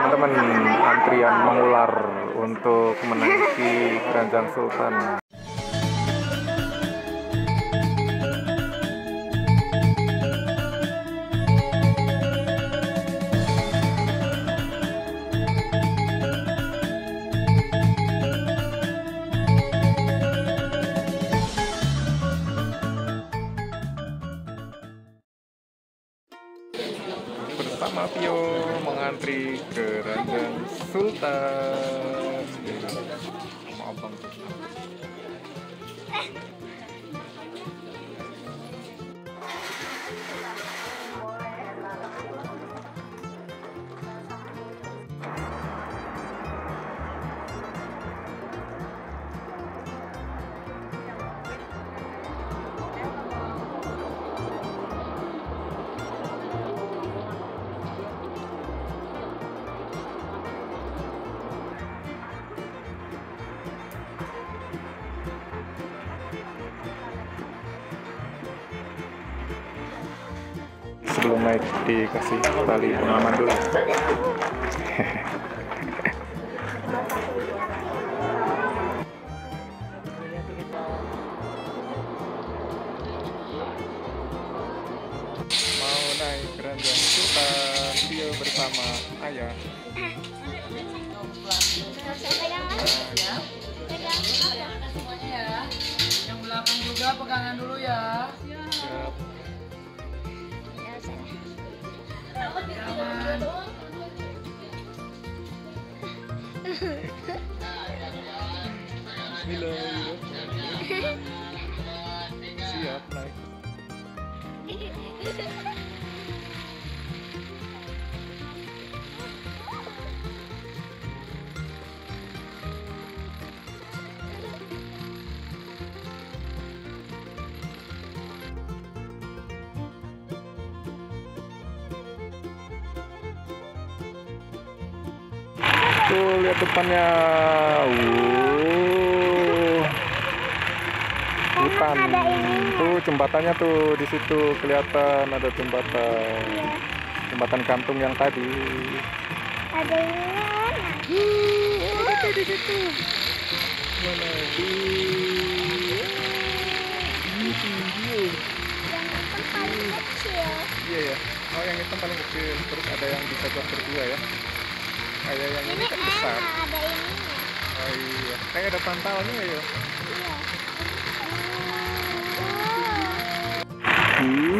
teman-teman antrian mengular untuk menaiki Keranjang Sultan. Bersama Pio mengantri Keranjang Sultan. Maaf bang. Sebelum naik dikasih tali pengaman dulu. Mau naik Keranjang Sultan, dia bersama ayah. Yang belakang juga pegangan dulu ya. Siap naik. Tuh, lihat depannya. Hutan. Tuh jembatannya tuh di situ kelihatan ada jembatan. Iya. Jembatan gantung yang tadi. Ada ini. Ada di situ. Mana di? Ini tinggi. Yang hitam paling kecil. Iya ya. Oh yang hitam paling kecil. Terus ada yang dipecah berdua ya. Ada yang ini kan besar. Ada ini. Oh iya. Kayak ada pantalnya ya. Iya.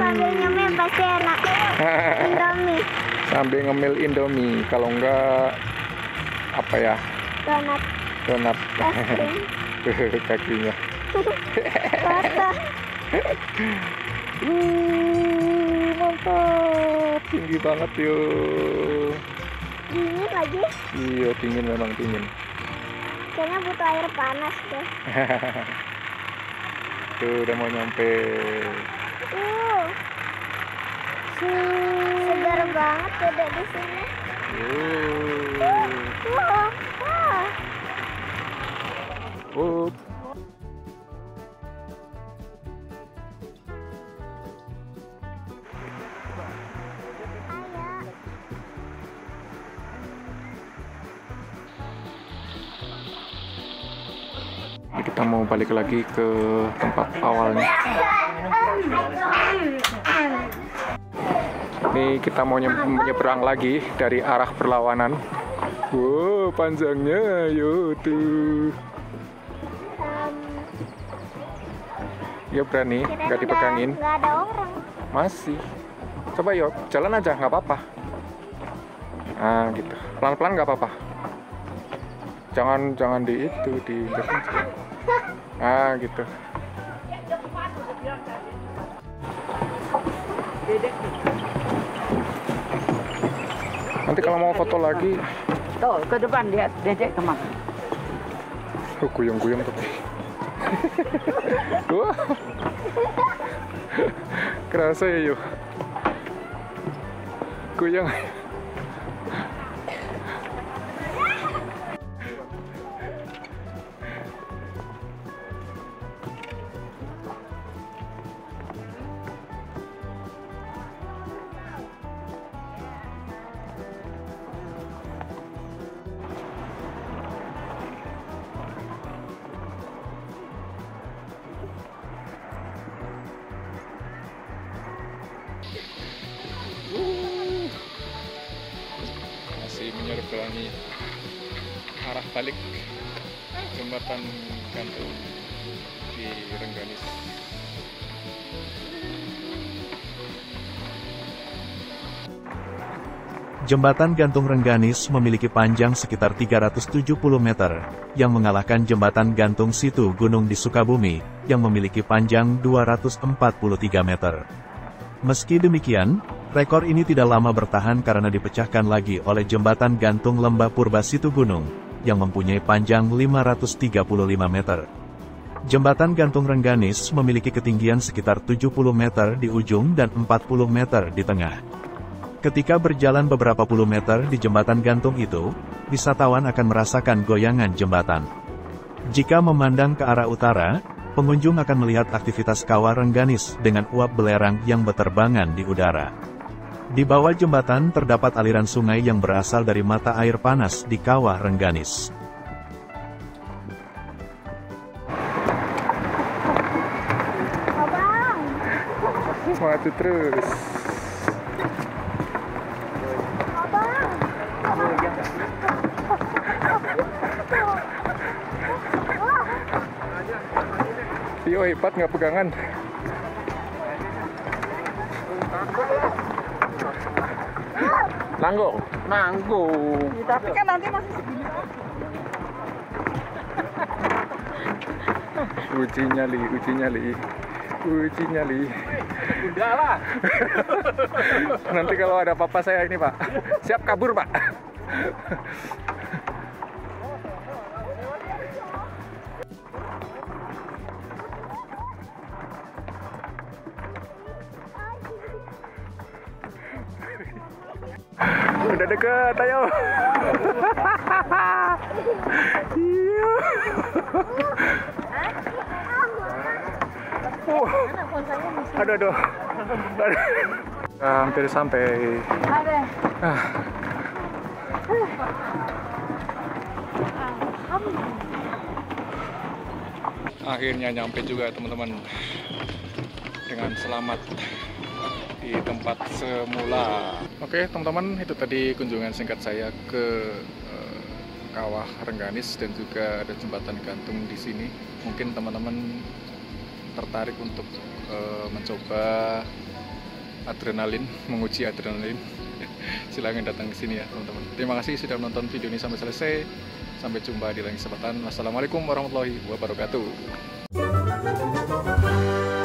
Sambil ngemil pasti enak. Indomie. Sambil ngemil Indomie. Kalau enggak apa ya? Donat. Donat. Kakinya. Patah. Mantap. Tinggi banget yuk. Dingin lagi? Iya, dingin memang dingin. Kayaknya butuh air panas deh. Tuh udah mau nyampe. Segar banget duduk di sini. Kita mau balik lagi ke tempat awalnya. Ini kita mau menyeberang lagi dari arah perlawanan. Wow, panjangnya yuk tuh. Ya berani, nggak dipegangin. Nggak ada orang. Masih. Coba yuk, jalan aja, nggak apa-apa. Nah gitu, pelan-pelan nggak apa-apa. Jangan di itu, ah gitu. Nanti kalau mau foto lagi tuh ke depan lihat dedek kemana. Oh, guyung-guyung tuh. Wah. Kerasa ya yuk. Guyung. kembali menyeberangi arah balik Jembatan Gantung di Rengganis. Jembatan Gantung Rengganis memiliki panjang sekitar 370 meter, yang mengalahkan Jembatan Gantung Situ Gunung di Sukabumi, yang memiliki panjang 243 meter. Meski demikian, rekor ini tidak lama bertahan karena dipecahkan lagi oleh Jembatan Gantung Lembah Purba Situ Gunung, yang mempunyai panjang 535 meter. Jembatan Gantung Rengganis memiliki ketinggian sekitar 70 meter di ujung dan 40 meter di tengah. Ketika berjalan beberapa puluh meter di jembatan gantung itu, wisatawan akan merasakan goyangan jembatan. Jika memandang ke arah utara, pengunjung akan melihat aktivitas kawah Rengganis dengan uap belerang yang beterbangan di udara. Di bawah jembatan terdapat aliran sungai yang berasal dari mata air panas di kawah Rengganis. Maju terus. Yo hebat nggak pegangan. Nanggung. Tapi kan nanti masih segini. Uji nyali. Udah lah. Nanti kalau ada papa saya ini Pak, siap kabur Pak. Udah deket, ayo. Aduh. Hampir sampai. Akhirnya nyampe juga teman-teman, dengan selamat di tempat semula. Oke teman-teman, itu tadi kunjungan singkat saya ke Kawah Rengganis dan juga ada jembatan gantung di sini. Mungkin teman-teman tertarik untuk mencoba adrenalin, menguji adrenalin. Silahkan datang ke sini ya teman-teman. Terima kasih sudah menonton video ini sampai selesai. Sampai jumpa di lain kesempatan. Wassalamualaikum warahmatullahi wabarakatuh.